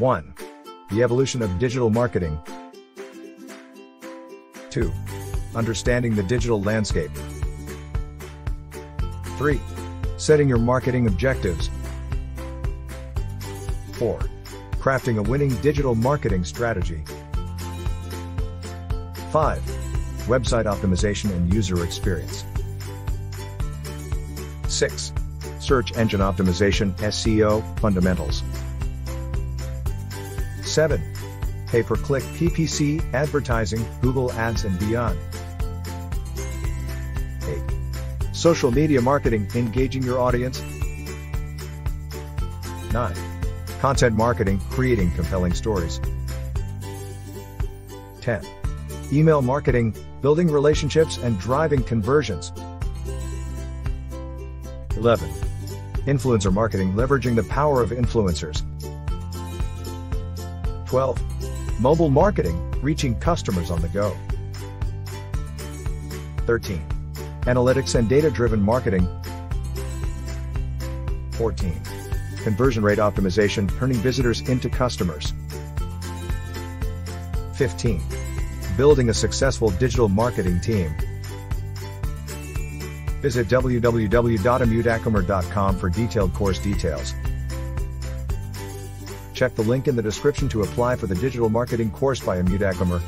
1. The evolution of digital marketing. 2. Understanding the digital landscape. 3. Setting your marketing objectives. 4. Crafting a winning digital marketing strategy. 5. Website optimization and user experience. 6. Search engine optimization (SEO) fundamentals. 7. Pay-per-click PPC, advertising, Google Ads and beyond. 8. Social media marketing, engaging your audience. 9. Content marketing, creating compelling stories. 10. Email marketing, building relationships and driving conversions. 11. Influencer marketing, leveraging the power of influencers. 12. Mobile marketing, reaching customers on the go. 13. Analytics and data-driven marketing. 14. Conversion rate optimization, turning visitors into customers. 15. Building a successful digital marketing team. Visit www.amudhakumar.com for detailed course details. Check the link in the description to apply for the digital marketing course by Amudha Kumar.